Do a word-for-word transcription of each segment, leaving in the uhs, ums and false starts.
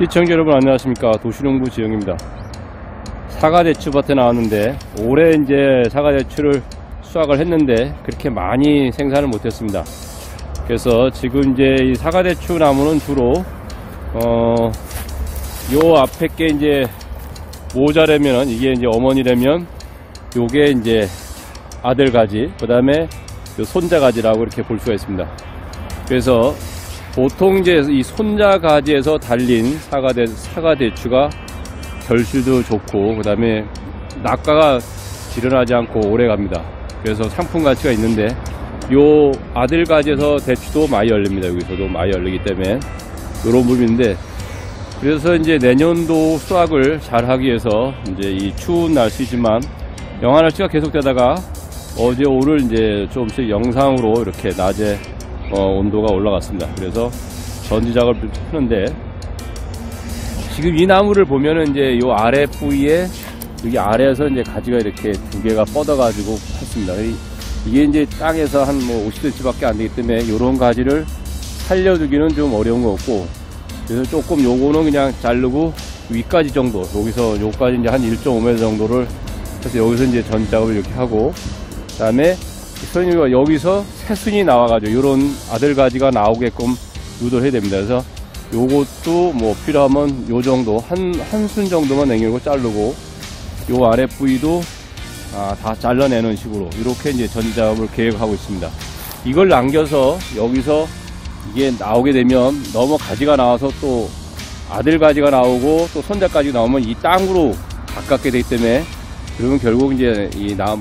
시청자 여러분 안녕하십니까. 도시농부 지영입니다. 사과대추밭에 나왔는데 올해 이제 사과대추를 수확을 했는데 그렇게 많이 생산을 못했습니다. 그래서 지금 이제 이 사과대추 나무는 주로 어 요 앞에 게 이제 모자라면은 이게 이제 어머니라면 요게 이제 아들 가지, 그 다음에 손자 가지라고 이렇게 볼 수가 있습니다. 그래서 보통 이제 이 손자 가지에서 달린 사과대, 사과대추가 결실도 좋고 그 다음에 낙과가 지려나지 않고 오래 갑니다. 그래서 상품 가치가 있는데 요 아들 가지에서 대추도 많이 열립니다. 여기서도 많이 열리기 때문에 요런 부분인데, 그래서 이제 내년도 수확을 잘 하기 위해서 이제 이 추운 날씨지만 영하 날씨가 계속되다가 어제 오늘 이제 조금씩 영상으로 이렇게 낮에 어, 온도가 올라갔습니다. 그래서 전지 작업을 하는데 지금 이 나무를 보면은 이제 요 아래 부위에 여기 아래에서 이제 가지가 이렇게 두 개가 뻗어가지고 폈습니다. 이게 이제 땅에서 한 뭐 오십 센티미터 밖에 안 되기 때문에 요런 가지를 살려주기는 좀 어려운 것 같고, 그래서 조금 요거는 그냥 자르고 위까지 정도, 여기서 요까지 이제 한 일 점 오 미터 정도를 해서 여기서 이제 전지 작업을 이렇게 하고, 그 다음에 선생님이 여기서 새순이 나와가지고 요런 아들가지가 나오게끔 유도를 해야 됩니다. 그래서 요것도 뭐 필요하면 요 정도 한, 한 순 정도만 남기고 자르고, 요 아래 부위도 아, 다 잘라내는 식으로 이렇게 이제 전지 작업을 계획하고 있습니다. 이걸 남겨서 여기서 이게 나오게 되면 너무 가지가 나와서 또 아들가지가 나오고 또 손자까지 나오면 이 땅으로 가깝게 되기 때문에, 그러면 결국 이제 이 남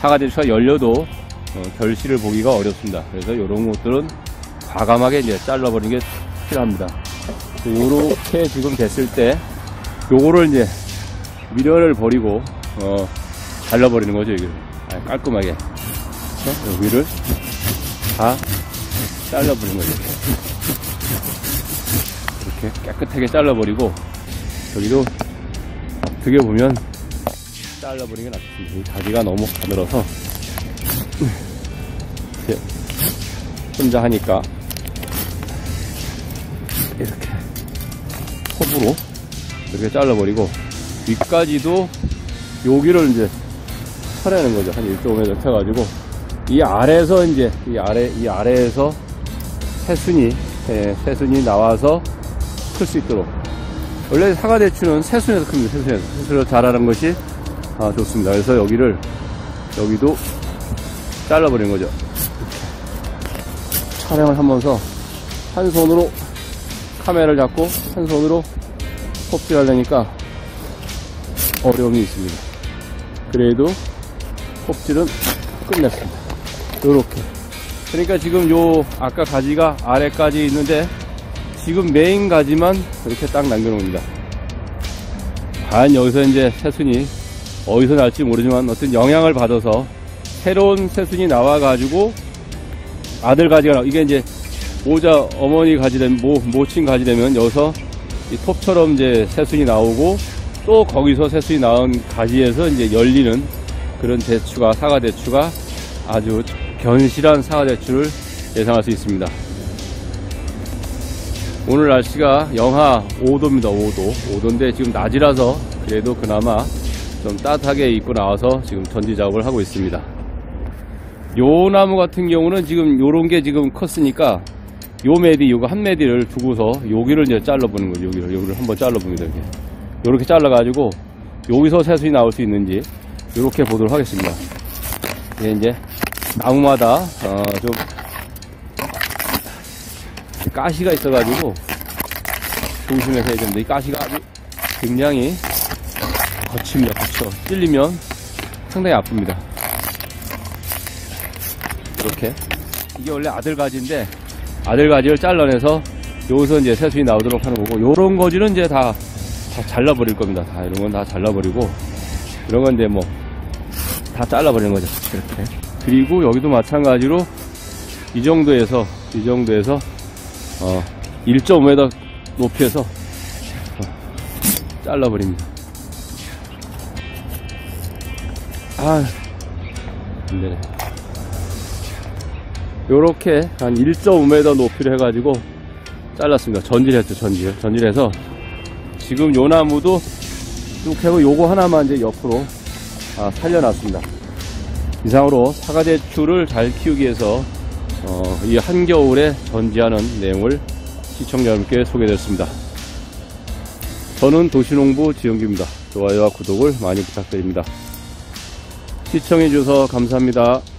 사과대추가 열려도 어, 결실을 보기가 어렵습니다. 그래서 이런 것들은 과감하게 이제 잘라버리는 게 필요합니다. 이렇게 지금 됐을 때 요거를 이제 미련을 버리고 어, 잘라버리는 거죠. 이걸 깔끔하게 어? 여기를 다 잘라버리는 거죠. 이렇게 깨끗하게 잘라버리고 여기도 어떻게 보면 잘라버리는 게 낫겠습니다. 가지가 너무 가늘어서 이렇게 혼자 하니까 이렇게 톱으로 이렇게 잘라버리고 위까지도 여기를 이제 쳐내는 거죠. 한 일 점 오 미터 쳐가지고 이 아래에서 이제 이 아래 이 아래에서 새순이 예, 새순이 나와서 클 수 있도록. 원래 사과대추는 새순에서 큽니다. 새순에서 새순에서 자라는 것이 아 좋습니다. 그래서 여기를 여기도 잘라버린 거죠. 촬영을 하면서 한 손으로 카메라를 잡고 한 손으로 껍질하려니까 어려움이 있습니다. 그래도 껍질은 끝냈습니다. 요렇게. 그러니까 지금 요 아까 가지가 아래까지 있는데 지금 메인 가지만 이렇게 딱 남겨놓습니다. 과연 여기서 이제 새순이 어디서 날지 모르지만 어떤 영향을 받아서 새로운 새순이 나와가지고 아들 가지가 나와, 이게 이제 모자 어머니 가지 되면 모, 모친 가지 되면 여기서 이 톱처럼 이제 새순이 나오고 또 거기서 새순이 나온 가지에서 이제 열리는 그런 대추가, 사과대추가 아주 견실한 사과대추를 예상할 수 있습니다. 오늘 날씨가 영하 오 도입니다. 오 도. 오 도인데 지금 낮이라서 그래도 그나마 좀 따뜻하게 입고 나와서 지금 전지 작업을 하고 있습니다. 요 나무 같은 경우는 지금 요런 게 지금 컸으니까 요 메디, 요거 한 메디를 두고서 여기를 이제 잘라보는 거죠. 여기를, 여기를 한번 잘라봅니다. 이렇게. 요렇게 잘라가지고 여기서 새순이 나올 수 있는지 요렇게 보도록 하겠습니다. 이게 이제 나무마다 어 좀 가시가 있어가지고 조심해서 해야 됩니다. 이 가시가 아주 굉장히 거칩니다. 거쳐. 찔리면 상당히 아픕니다. 이렇게. 이게 원래 아들가지인데, 아들가지를 잘라내서 여기서 이제 새순이 나오도록 하는 거고, 요런 거지는 이제 다, 다 잘라버릴 겁니다. 다, 이런 건 다 잘라버리고, 이런 건 이제 뭐, 다 잘라버리는 거죠. 이렇게. 그리고 여기도 마찬가지로 이 정도에서, 이 정도에서, 어, 일 점 오 미터 높이에서 어, 잘라버립니다. 아, 안 되네. 요렇게 한 일 점 오 미터 높이를 해가지고 잘랐습니다. 전질했죠. 전질. 전질해서 지금 요 나무도 쭉 해고 요거 하나만 이제 옆으로 아, 살려놨습니다. 이상으로 사과대추를 잘 키우기 위해서 어, 이 한겨울에 전지하는 내용을 시청자 여러분께 소개드렸습니다. 저는 도시농부 지영규입니다. 좋아요와 구독을 많이 부탁드립니다. 시청해주셔서 감사합니다.